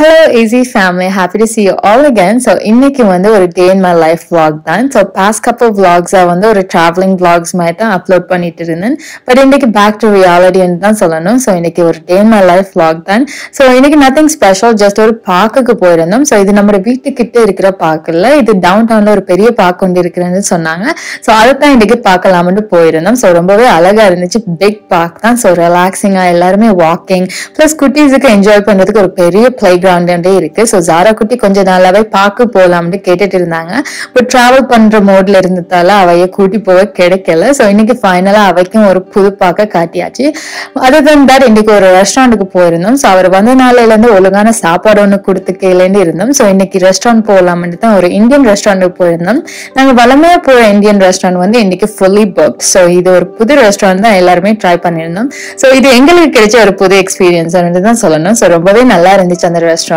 Hello easy family, happy to see you all again. So இன்னைக்கு வந்து ஒரு day in my life vlog தான். So past couple vlogs are வந்து ஒரு traveling vlogs மாதிரி தான் upload பண்ணிட்டு இருந்தேன். But இன்னைக்கு back to reality ன்னு தான் சொல்லணும். So இன்னைக்கு ஒரு day in my life vlog தான். So இன்னைக்கு nothing special, just ஒரு பார்க்குக்கு போயிருந்தோம். So இது நம்ம வீட்டு கிட்ட இருக்கிற பார்க் இல்ல. இது டவுன்டவுன்ல ஒரு பெரிய பார்க் கொண்டு இருக்குன்னு சொன்னாங்க. So அத தான் இன்னைக்கு பார்க்கலாம்னு போயிருந்தோம். So ரொம்பவே அழகா இருந்துச்சு. Big park தான். So relaxing ஆ எல்லாரும் walking plus குட்டீஸ்க்கு enjoy பண்றதுக்கு ஒரு பெரிய play So Zara Kuti Konjanala Paku Polam dedicated Rinanga, but travel Pandra mode Lerintala, Avaya Kuti Power Kedakella, so Iniki final Avakim or Pulpaka Katiachi. Other than that, Indico restaurant to Porinum, so our Vandanala and the Olugana Sapa on a Kurtakal and Irinum, so Iniki restaurant Polam and or Indian restaurant to Porinum, and Valamaya Poor Indian restaurant one the Indiki fully booked, so either Pudu restaurant the Elarme try Paninum, so either English culture or Pudu experience and then Solana, so Robin Alar and the Chandra. So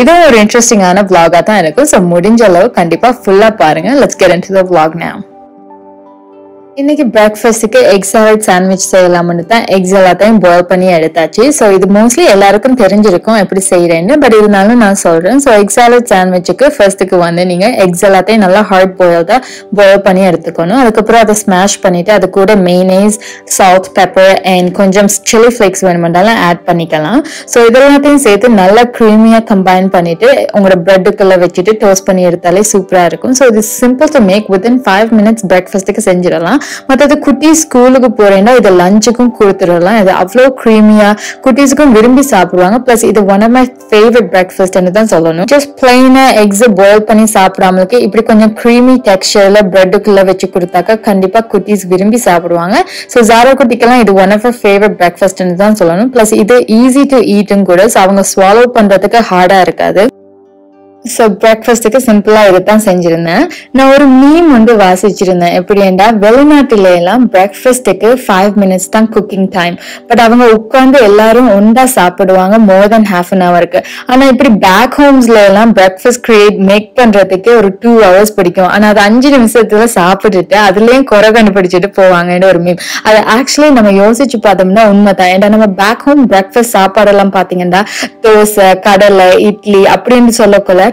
idu or interesting ana vlog ah than irukum so mudinjalavu kandipa full ah paarenga let's get into the vlog now இன்னைக்கு பிரேக்ஃபாஸ்ட்க்கு egg salad sandwich செய்யலாம்னு தான் X எல்லாத்தையும் boil பண்ணி எடுத்தாச்சு so இது mostly எல்லாருக்கும் தெரிஞ்சிருக்கும் எப்படி செய்றேன்னு பட் இருந்தாலும் நான் சொல்றேன் சோ எக் சாலட் சாண்ட்விச்க்கு ஃபர்ஸ்ட்க்கு வந்து நீங்க எக்ஸ் எல்லாத்தையும் நல்லா ஹார்ட் boiled-ஆ boil பண்ணி எடுத்துக்கணும் அதுக்கு அப்புறம் அத ஸ்மாஷ் பண்ணிட்டு அது கூட மேயோனைஸ் salt pepper and கொஞ்சம் chili flakes வேணும்னால ஆட் பண்ணிக்கலாம் சோ இதெல்லாத்தையும் சேர்த்து நல்லா creamy-ஆ combine பண்ணிட்டு உங்க பிரெட்க்குள்ள வெச்சிட்டு டோஸ்ட் பண்ணி எடுத்தாலே சூப்பரா இருக்கும் சோ இது simple to make within 5 minutes breakfastக்கு செஞ்சிரலாம் மத்தது குட்டி ஸ்கூலுக்கு போறேன்னா இது லஞ்சுக்கும் கொடுத்துறலாம் இது அவ்ளோ creamy-ஆ குட்டீஸ்க்கும் விரும்பி சாப்பிடுவாங்க plus இது one of my favorite breakfast ன்னு தான் சொல்லணும் just plain eggs boil பண்ணி சாப்பிடாமலுக்கு இப்படி கொஞ்சம் creamy texture-ல bread-குள்ள வெச்சு கொடுத்தாக்க கண்டிப்பா குட்டீஸ் விரும்பி சாப்பிடுவாங்க so Zara குட்டிக்கெல்லாம் இது one of her favorite breakfast ன்னு தான் சொல்லணும் plus இது easy to eat ன்னு கூட so அவங்க swallow பண்றதுக்கு hard-ஆ இருக்காது So breakfast is simple. I will tell you that I will meme breakfast is 5 minutes cooking time. But I will tell more than half an hour. And back homes, breakfast create make 2 hours. And I will that I actually back home breakfast Italy,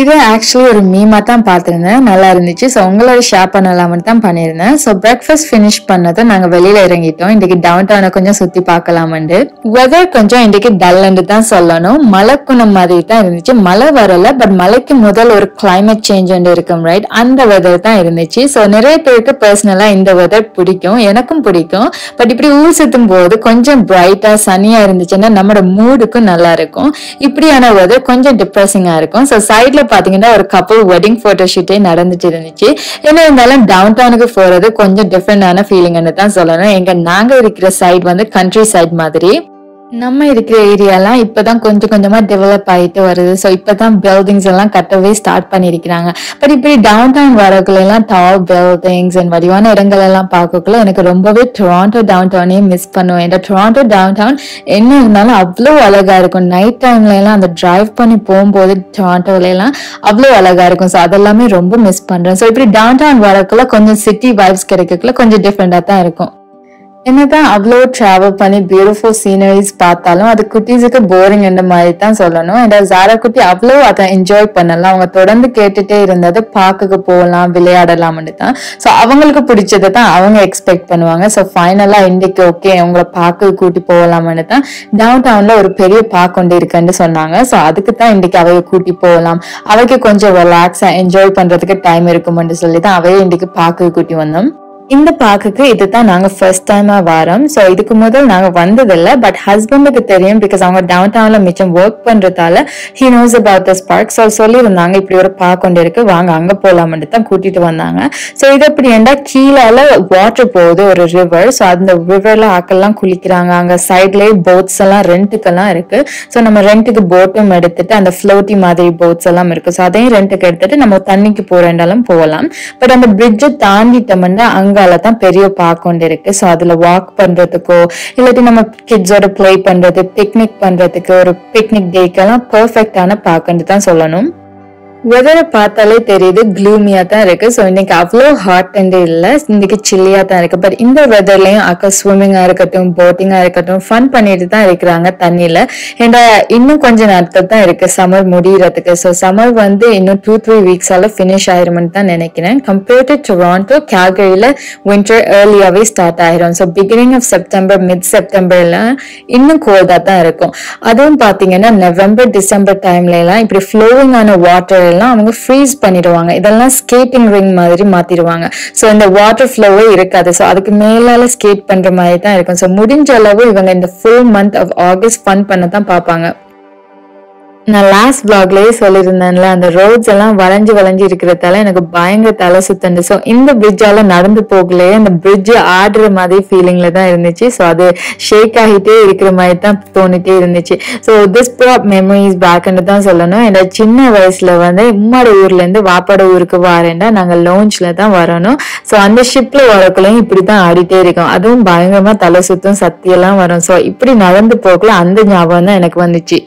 இது actually ஒரு மீமா தான் பார்த்திருந்தேன் நல்லா இருந்துச்சு so உங்களோட share பண்ணலாம்னு தான் பண்ணிருந்தேன் so breakfast finish பண்ணத நாங்க வெளியில இறங்கிட்டோம் இன்னைக்கு டவுன்டவுன கொஞ்சம் சுத்தி பார்க்கலாம்னு weather கொஞ்சம் இன்னைக்கு dull ன்னு தான் சொல்லணும் மழை குணம் மாதிரி தான் இருந்துச்சு மழை வரல பட் மழைக்கு முதல் ஒரு climate change வந்து இருக்கும் ரைட் அந்த weather தான் இருந்துச்சு சோ நிறைய பேருக்கு पर्सनலா இந்த weather பிடிக்கும் எனக்கும் பிடிக்கும் பட் இப்படி ஊர் சுத்தும்போது கொஞ்சம் bright-ஆ sunny-ஆ இருந்துச்சுன்னா நம்மளோட mood-க்கு நல்லா இருக்கும் இப்படியான weather கொஞ்சம் depressing-ஆ இருக்கும் சோ சைடுல A couple wedding photo shoot in Adan the Chirinichi, and downtown for the conjure different feeling and Solana, and Nanga side one the countryside Madri. நம்ம இருக்கிற ஏரியாலாம் இப்பதான் கொஞ்சம் கொஞ்சமா டெவலப் ஆயிட்டு வருது சோ இப்பதான் 빌டிங்ஸ் எல்லாம் கட்டவே ஸ்டார்ட் பண்ணிருக்காங்க பட் இப்படி டவுன்டவுன் வரக்குள்ள எல்லாம் டாப் 빌டிங்ஸ் and வடிவான இடங்கள் எல்லாம் பார்க்கக்குள்ள எனக்கு ரொம்பவே டொராண்டோ டவுன்டவுனே மிஸ் பண்ணுவேன் இந்த டொராண்டோ டவுன்டவுன் என்ன இருந்தாலும் அவ்ளோ அழகா இருக்கும் நைட் டைம்ல எல்லாம் அந்த டிரைவ் பண்ணி போயும்போது டொராண்டோல எல்லாம் அவ்ளோ அழகா இருக்கும் சோ அதெல்லாம் ரொம்ப மிஸ் பண்றேன் சோ இப்படி டவுன்டவுன் வரக்குள்ள கொஞ்சம் சிட்டி வைப்ஸ் கிடைக்கக்குள்ள கொஞ்சம் டிஃபரண்டா தான் இருக்கும் என்னதான் அவ்ளோ travel பண்ணி beautiful sceneries பார்த்தாலும் அது குட்டீஸ்க்கு boring என்ற மாதிரி தான் சொல்லணும் and Zara குட்டி அவ்ளோ அத enjoy பண்ணலாம் அவங்க தொடர்ந்து கேட்டிட்டே இருந்தது பார்க்குக்கு போலாம் விளையாடலாம்னு தான் சோ அவங்களுக்கு பிடிச்சத தான் அவங்க எக்ஸ்பெக்ட் பண்ணுவாங்க சோ ஃபைனலா இன்னைக்கு ஓகே அவங்கள பார்க்குக்கு கூட்டி போலாம்னு தான் டவுன்டவுன்ல ஒரு பெரிய பார்க் கொண்டு இருக்குன்னு சொன்னாங்க சோ அதுக்கு தான் இன்னைக்கு அவளை கூட்டி போலாம் அவளுக்கு கொஞ்சம் ரிலாக்ஸா enjoy பண்றதுக்கு டைம் இருக்கும்னு சொல்லி தான் அவளை இன்னைக்கு பார்க்குக்கு கூட்டி வந்தோம் In the park, this is our first time. So, this is the But husband is because our downtown work He knows about this park. So, park So, this is the water or river. So, the river la side lay boats rent So, we rent the boat and the floaty boats So, rent But on the bridge மேல தான் பெரிய பார்க்கொண்டு இருக்கு. So அதுல walk பண்றதுக்கோ இல்லாட்டி நம்ம கிட்ஸோட play பண்றது, picnic பண்றதுக்கு, ஒரு பிக்னிக் டேக்கெல்லாம் பெர்ஃபெக்டான பார்க்குன்னு தான் சொல்லணும். வெதரை பார்த்தாலே தெரியுது க்ளூமியா தான் இருக்கு. ஸோ இன்னைக்கு அவ்வளோ ஹாட் அண்ட் இல்லை, இன்னைக்கு சில்லியா தான் இருக்கு. பட் இந்த வெதர்லயும் அக்கா ஸ்விம்மிங்கா இருக்கட்டும், போட்டிங்கா இருக்கட்டும், ஃபன் பண்ணிட்டு தான் இருக்கிறாங்க தண்ணியில. ஏன்னா இன்னும் கொஞ்சம் நாட்கள் தான் இருக்கு சம்மர் முடியறதுக்கு. ஸோ சம்மர் வந்து இன்னும் 2-3 வீக்ஸால ஃபினிஷ் ஆயிரும்னு தான் நினைக்கிறேன். கம்பேர்ட் டு டொராண்டோ, கேல்கரியில வின்டர் ஏர்லியாவே ஸ்டார்ட் ஆயிரும். So beginning of September, mid செப்டம்பர்லாம் இன்னும் கோல்டா தான் இருக்கும். அதுவும் பாத்தீங்கன்னா நவம்பர் டிசம்பர் டைம்ல எல்லாம் இப்படி ஃப்ளோவிங் ஆன வாட்டர் அவங்க ஃப்ரீஸ் பண்ணிடுவாங்க. இதெல்லாம் ஸ்கேட்டிங் ரிங் மாதிரி மாத்திடுவாங்க. ஸோ இந்த வாட்டர் ஃப்ளோவே இருக்காது. ஸோ அதுக்கு மேலால ஸ்கேட் பண்ற மாதிரி தான் இருக்கும். ஸோ முடிஞ்ச அளவு இவங்க இந்த full month of August fun பண்ண தான் பார்ப்பாங்க. நான் லாஸ்ட் பிளாக்லயே சொல்லியிருந்தேன்ல, அந்த ரோட்ஸ் எல்லாம் வளைஞ்சு வளைஞ்சு இருக்கிறதால எனக்கு பயங்கர தலை சுத்தண்டு. ஸோ இந்த பிரிட்ஜால நடந்து போகலையே அந்த பிரிட்ஜ் ஆடுற மாதிரி ஃபீலிங்ல தான் இருந்துச்சு. ஸோ அது ஷேக் ஆகிட்டே இருக்கிற மாதிரி தான் தோணிட்டே இருந்துச்சு. ஸோ திஸ் ப்ராப் மெமரிஸ் பேக்குன்னு தான் சொல்லணும். என்னோட சின்ன வயசுல வந்து உம்மாட ஊர்ல இருந்து வாப்பாட ஊருக்கு வரேன்டா, நாங்கள் லோஞ்ச்ல தான் வரணும். ஸோ அந்த ஷிப்ல வரக்குள்ளையும் இப்படிதான் ஆடிட்டே இருக்கும். அதுவும் பயங்கரமா தலை சுத்தம் சத்தியெல்லாம் வரும். ஸோ இப்படி நடந்து போகல அந்த ஞாபகம் தான் எனக்கு வந்துச்சு.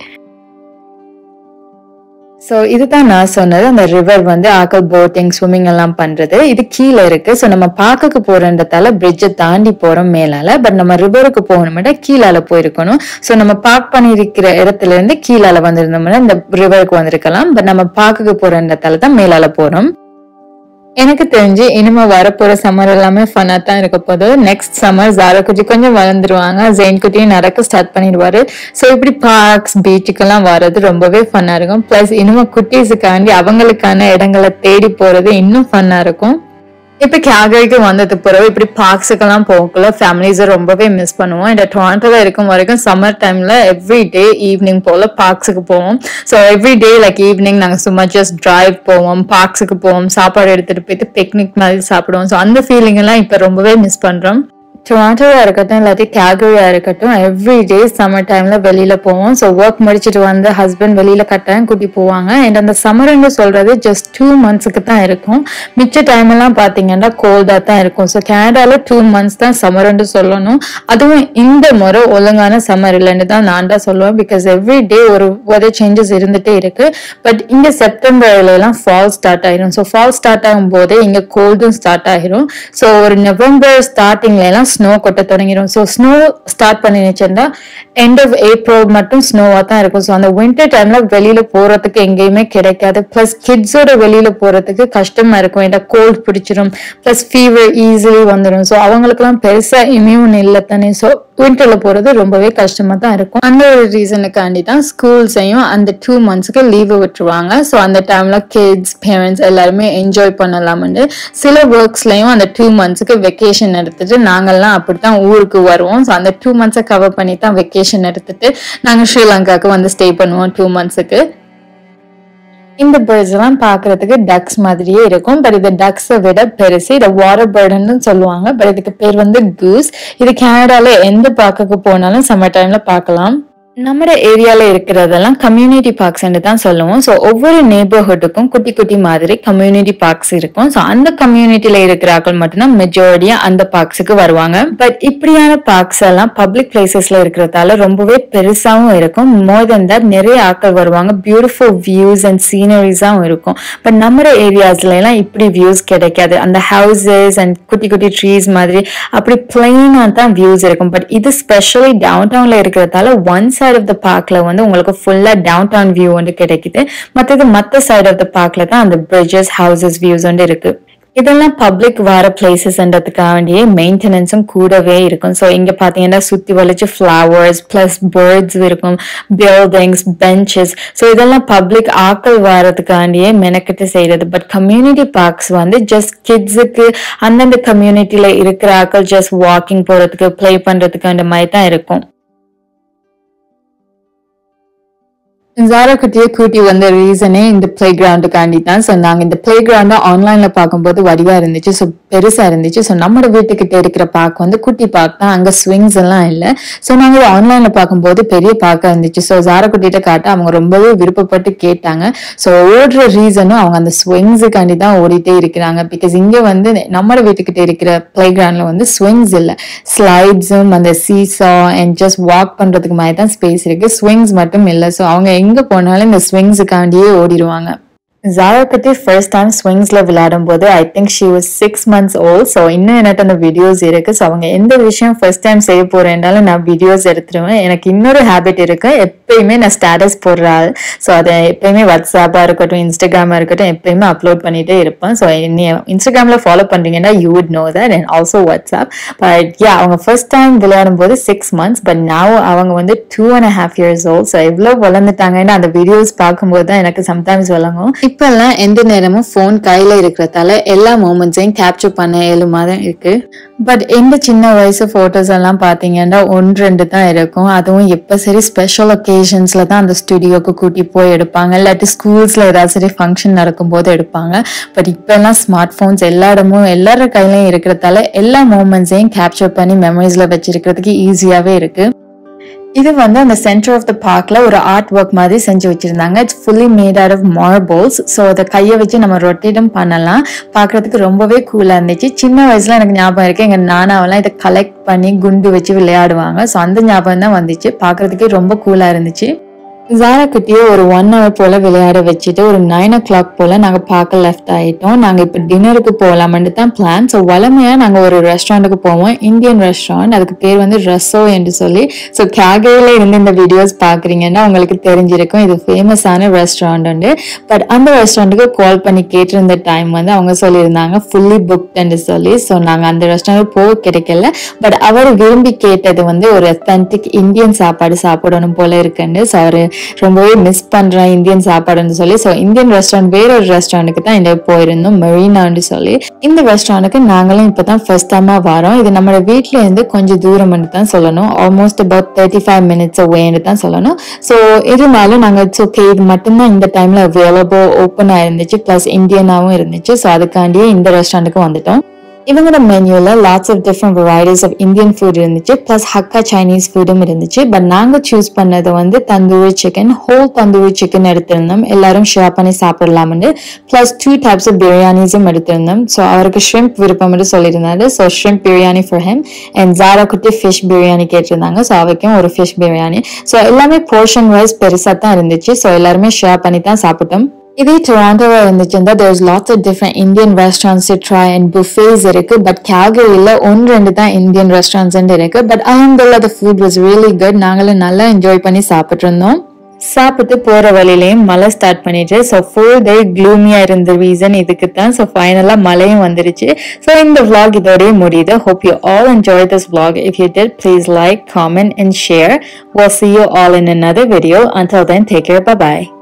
ஸோ இதுதான் நான் சொன்னது, அந்த ரிவர் வந்து ஆக்கள் போட்டிங் ஸ்விம்மிங் எல்லாம் பண்றது. இது கீழே இருக்கு. ஸோ நம்ம பார்க்க போறதால பிரிட்ஜை தாண்டி போறோம் மேலால, பட் நம்ம ரிவருக்கு போகணும்னா கீழால போயிருக்கணும். ஸோ நம்ம பார்க் பண்ணிருக்கிற இடத்துல இருந்து கீழால வந்திருந்தோம்னா இந்த ரிவருக்கு வந்திருக்கலாம். பட் நம்ம பார்க்க போறதால தான் மேலால போறோம். எனக்கு தெரிஞ்சு இனிமே வரப்போற சம்மர் எல்லாமே ஃபன்னா தான் இருக்க போது. நெக்ஸ்ட் சம்மர் ஜாரா குட்டி கொஞ்சம் வளர்ந்துருவாங்க, ஜெயின் குட்டியும் நடக்க ஸ்டார்ட் பண்ணிடுவாரு. ஸோ இப்படி பார்க்ஸ், பீச்சுக்கெல்லாம் வர்றது ரொம்பவே ஃபன்னா இருக்கும். பிளஸ் இனிமே குட்டீஸுக்காண்டி அவங்களுக்கான இடங்களை தேடி போறது இன்னும் ஃபன்னா இருக்கும். இப்போ கேல்கரிக்கு வந்தது பிறகு இப்படி பார்க்ஸுக்கெல்லாம் போகக்குள்ள ஃபேமிலிஸை ரொம்பவே மிஸ் பண்ணுவோம். இந்த டொராண்டோவில் இருக்கும் வரைக்கும் சம்மர் டைமில் எவ்ரி டே ஈவினிங் போல் பார்க்ஸுக்கு போவோம். So every day like evening நாங்கள் சும்மா ஜஸ்ட் டிரைவ் போவோம், பார்க்ஸுக்கு போவோம், சாப்பாடு எடுத்துகிட்டு போயிட்டு பிக்னிக் மாதிரி சாப்பிடுவோம். ஸோ அந்த ஃபீலிங்கெல்லாம் இப்போ ரொம்பவே மிஸ் பண்ணுறோம். டொராண்டோவா இருக்கட்டும் இல்லாட்டி கேல்கரியா இருக்கட்டும், எவ்ரி டே சம்மர் டைம்ல வெளியில போவோம். ஸோ ஒர்க் முடிச்சுட்டு வந்து ஹஸ்பண்ட் வெளியில கட்டாயம் கூட்டி போவாங்க. அண்ட் அந்த சம்மர்ன்னு சொல்றது ஜஸ்ட் 2 மந்த்ஸுக்கு தான் இருக்கும். மிச்ச டைம் எல்லாம் பாத்தீங்கன்னா கோல்டா தான் இருக்கும். ஸோ கனடால 2 மந்த்ஸ் தான் சம்மர்ன்னு சொல்லணும். அதுவும் இந்த முறை ஒழுங்கான சம்மர் இல்லைன்னு தான் நான் தான் சொல்லுவேன். பிகாஸ் எவ்ரி டே ஒரு வெதர் சேஞ்சஸ் இருந்துட்டே இருக்கு. பட் இங்க செப்டம்பர்ல எல்லாம் ஃபால் ஸ்டார்ட் ஆயிரும். ஸோ ஃபால் ஸ்டார்ட் ஆகும் போதே இங்க கோல்டும் ஸ்டார்ட் ஆயிரும். ஸோ ஒரு நவம்பர் ஸ்டார்டிங்ல எல்லாம் ஸ்னோ கொட்ட தொடங்கிடும். ஸோ ஸ்னோ ஸ்டார்ட் பண்ணிச்சுன்னா எண்ட் ஆஃப் ஏப்ரல் மட்டும் ஸ்னோவா தான் இருக்கும். ஸோ அந்த வின்டர் டைம்ல வெளியில போறதுக்கு எங்கேயுமே கிடைக்காது. பிளஸ் கிட்ஸோட வெளியில போறதுக்கு கஷ்டமா இருக்கும். ஏன்னா கோல்ட் பிடிச்சிடும், பிளஸ் ஃபீவர் ஈஸிலி வந்துடும். ஸோ அவங்களுக்குலாம் பெருசா இம்யூன் இல்லை தானே. ஸோ வின்டர்ல போறது ரொம்பவே கஷ்டமா தான் இருக்கும். அந்த ஒரு ரீசனுக்காண்டி தான் ஸ்கூல்ஸையும் அந்த 2 மந்த்ஸுக்கு லீவு விட்டுருவாங்க. ஸோ அந்த டைம்ல கிட்ஸ், பேரண்ட்ஸ் எல்லாருமே என்ஜாய் பண்ணலாம்னு சில ஒர்க்ஸ்லயும் அந்த 2 மந்த்ஸுக்கு வெக்கேஷன் எடுத்துட்டு நாங்கள்லாம் அப்படித்தான் ஊருக்கு வருவோம். ஸோ அந்த 2 மந்த்ஸை கவர் பண்ணி தான் வெக்கேஷன் எடுத்துட்டு நாங்கள் ஸ்ரீலங்காவுக்கு வந்து ஸ்டே பண்ணுவோம் 2 மந்த்ஸுக்கு. இந்த பேர்ட்ஸ் எல்லாம் பாக்குறதுக்கு டக்ஸ் மாதிரியே இருக்கும். பட் இது டக்ஸை விட பெருசு. இதை வாட்டர் பேர்டுன்னு சொல்லுவாங்க. பட் இதுக்கு பேர் வந்து கூஸ். இது கனடால எந்த பார்க்குக்கு போனாலும் சம்மர் டைம்ல பார்க்கலாம். நம்ம ஏரியால இருக்கிறதெல்லாம் கம்யூனிட்டி பார்க்ஸ்ன்னு தான் சொல்லுவோம். ஸோ ஒவ்வொரு நேபர்ஹுட்டுக்கும் குட்டி குட்டி மாதிரி கம்யூனிட்டி பார்க்ஸ் இருக்கும். ஸோ அந்த கம்யூனிட்டியில இருக்கிற ஆக்கள் மட்டும்தான் மெஜாரிட்டியா அந்த பார்க்ஸுக்கு வருவாங்க. பட் இப்படியான பார்க்ஸ் எல்லாம் பப்ளிக் பிளேசஸ்ல இருக்கிறதால ரொம்பவே பெருசாகவும் இருக்கும். மோர் தென் தட் நிறைய ஆக்கள் வருவாங்க. பியூட்டிஃபுல் வியூஸ் அண்ட் சீனரிஸாகவும் இருக்கும். பட் நம்ம ஏரியாஸ்ல எல்லாம் இப்படி வியூஸ் கிடைக்காது. அந்த ஹவுசஸ் அண்ட் குட்டி குட்டி ட்ரீஸ் மாதிரி அப்படி பிளைனா தான் வியூஸ் இருக்கும். பட் இது ஸ்பெஷலி டவுன் டவுன்ல இருக்கிறதால ஒன்ஸ் side of the parkல வந்து உங்களுக்கு ஃபுல்லா டவுன் டவுன் வியூ வந்து கிடைக்குது. மற்றது மற்ற side of the parkல தான் அந்த bridges, houses, views வந்து இருக்கு. இதெல்லாம் பப்ளிக் வர பிளேசஸ்ன்றதுக்காக வேண்டிய மெயின்டெனன்ஸும் கூடவே இருக்கும். ஸோ இங்கே பார்த்தீங்கன்னா சுற்றி வளைச்சு ஃப்ளவர்ஸ் ப்ளஸ் பேர்ட்ஸ் இருக்கும், பில்டிங்ஸ், பெஞ்சஸ். ஸோ இதெல்லாம் பப்ளிக் ஆக்கள் வரதுக்காண்டியே மெனக்கெட்டு செய்கிறது. பட் கம்யூனிட்டி பார்க்ஸ் வந்து ஜஸ்ட் கிட்ஸுக்கு அந்தந்த கம்யூனிட்டியில் இருக்கிற ஆக்கள் ஜஸ்ட் வாக்கிங் போகிறதுக்கு, ப்ளே பண்ணுறதுக்கு அந்த மாதிரி தான் இருக்கும். Zara Kutty when the reason in the playground candidan, so nang in the playground online la pakumbo the Vadivar and the chess of Perisa and the chess of number of Vitikra Park on the Kutti Park, Anga swings and line. So now online la pakumbo the Peri Park and the chess of Zara Kutita Kata, Murumbo, Virupati Kate Tanga. So order reason on the swings the candida Orite because India when the number of Vitikra playground on the swings, slides and the seesaw and just walk under the Maitan space, swings matamilla. So எங்க போனாலும் இந்த ஸ்விங்ஸ்காண்டியே ஓடிடுவாங்க. Zara Kati first time swings la viladam bodhu, I think she was 6 months old. So inna enata na videos irukku. So avanga endha vishayam first time save porendala na videos eduthuruven. Enak innoru habit irukku, eppayume na status porral. So adha eppayume WhatsApp ah irukattum Instagram ah irukattum eppayume upload pannite irpan. So enna Instagram la follow pandringa na you would know that and also WhatsApp. But yeah, avanga first time viladam bodhu 6 months, but now avanga vandu 2.5 years old. So evlo valanditaanga na adha videos paakumbodhu da enak sometimes valangum. இப்பெல்லாம் எந்த நேரமும் phone கையில இருக்கறதால எல்லா மொமெண்ட்ஸையும் capture பண்ண ஏழுமாதான் இருக்கு. But இந்த சின்ன வயசு போட்டோஸ் எல்லாம் பாத்தீங்கன்னா 1-2 தான் இருக்கும். அதுவும் எப்ப சரி ஸ்பெஷல் occasions-ல தான் அந்த ஸ்டுடியோக்கு கூட்டி போய் எடுப்பாங்க. இல்லாட்டி ஸ்கூல்ஸ்ல ஏதாவது சரி ஃபங்க்ஷன் நடக்கும்போது எடுப்பாங்க. பட் இப்பெல்லாம் ஸ்மார்ட்போன்ஸ் எல்லா இடமும் எல்லார கையிலயும் இருக்கறதால எல்லா மொமெண்ட்ஸையும் கேப்சர் பண்ணி மெமரீஸ்ல வச்சிருக்கிறதுக்கு ஈஸியாவே இருக்கு. இது வந்து அந்த center of the parkல ஒரு ஆர்ட் வர்க் மாதிரி செஞ்சு வச்சிருந்தாங்க. It's fully made out of marbles. So அத கைய வச்சு நம்ம ரொட்டேட்டும் பண்ணலாம். பார்க்கிறதுக்கு ரொம்பவே கூலா இருந்துச்சு. சின்ன வயசுல எனக்கு ஞாபகம் இருக்கு, எங்க நானாவெல்லாம் இத கலெக்ட் பண்ணி குண்டு வச்சு விளையாடுவாங்க. சோ அந்த ஞாபகம் தான் வந்துச்சு. பார்க்கிறதுக்கே ரொம்ப கூலா இருந்துச்சு. Zara Kutty ஒரு 1 hour போல விளையாட வச்சுட்டு ஒரு 9 o'clock போல நாங்க பார்க்க லெஃப்ட் ஆயிட்டோம். நாங்க இப்ப டின்னருக்கு போலாம்னு தான் பிளான். ஸோ வளமையா நாங்க ஒரு ரெஸ்டாரண்ட்டுக்கு போவோம், இந்தியன் ரெஸ்டாரண்ட். அதுக்கு பேர் வந்து ரசோ என்று சொல்லி. ஸோ கேகையில இருந்து இந்த வீடியோஸ் பாக்குறீங்கன்னா உங்களுக்கு தெரிஞ்சிருக்கும், இது ஃபேமஸான ரெஸ்டாரண்ட் உண்டு. பட் அந்த ரெஸ்டாரண்ட்டுக்கு கால் பண்ணி கேட்டிருந்த டைம் வந்து அவங்க சொல்லியிருந்தாங்க ஃபுல்லி புக்ட்ன்னு சொல்லி. ஸோ நாங்க அந்த ரெஸ்டாரண்ட் போக கிடைக்கல. பட் அவர் விரும்பி கேட்டது வந்து ஒரு அத்தன்டிக் இந்தியன் சாப்பாடு சாப்பிடணும் போல இருக்குன்னு. ஸோ அவர் ரொம்பவே மிஸ் பண்றேன் இந்தியன் சாப்பாடுன்னு சொல்லி. ஸோ இந்தியன் ரெஸ்டாரண்ட் வேற ஒரு ரெஸ்டாரண்ட்டுக்கு தான் இந்த போயிருந்தோம், மெரினான்னு சொல்லி. இந்த ரெஸ்டாரண்ட்டுக்கு நாங்களும் இப்போ தான் ஃபர்ஸ்ட் டைமாக வரோம். இது நம்ம வீட்டிலேருந்து கொஞ்சம் தூரம்னு தான் சொல்லணும், ஆல்மோஸ்ட் அபவுட் 35 minutes அவேன்னு தான் சொல்லணும். ஸோ இருந்தாலும் நாங்கள் இட்ஸ் ஓகே, இது மட்டும்தான் இந்த டைமில் அவைலபிள் ஓப்பனாக இருந்துச்சு, ப்ளஸ் இந்தியனாகவும் இருந்துச்சு. ஸோ அதுக்காண்டியே இந்த ரெஸ்டாரண்ட்டுக்கு வந்துட்டோம். இவங்களோட மெனுல lots of different varieties of Indian food இருந்துச்சு, பிளஸ் ஹக்கா சைனீஸ் ஃபுட்டும் இருந்துச்சு. பட் நாங்கள் சூஸ் பண்ணது வந்து tandoori chicken, whole tandoori chicken எடுத்திருந்தோம், எல்லாரும் ஷேர் பண்ணி சாப்பிடலாம்னு. பிளஸ் 2 types ஆஃப் பிரியாணிஸும் எடுத்திருந்தோம். ஸோ அவருக்கு ஷ்ரிம்ப் விருப்பம்னு சொல்லியிருந்தாரு. So shrimp biryani for him and Zara Kutty fish biryani கேட்டிருந்தாங்க. ஸோ அவருக்கும் ஒரு ஃபிஷ் பிரியாணி. ஸோ எல்லாமே போர்ஷன் வைஸ் பெருசாக தான் இருந்துச்சு. ஸோ எல்லாருமே ஷேர் பண்ணி தான் சாப்பிட்டோம். இதே டொராண்டோவா இருந்துச்சுன்னா there's lots of different Indian restaurants to try and buffets இருக்கு. பட் கேகரியில் 1-2 தான் இந்தியன் ரெஸ்டாரண்ட்ஸ் இருக்கு. பட் அலமதுல்லா the food was really good. நாங்களும் நல்லா என்ஜாய் பண்ணி சாப்பிட்ருந்தோம். சாப்பிட்டு போற வழியிலையும் மழை ஸ்டார்ட் பண்ணிட்டு. ஸோ ஃபுல் டே க்ளூமியா இருந்த ரீசன் இதுக்கு தான். ஸோ ஃபைனலா மழையும் வந்துருச்சு. ஸோ இந்த vlog இதோடய முடியுது. Hope you all enjoyed this vlog. If you did, please like, comment and share. We'll see you all in another video. Until then, take care. Bye bye.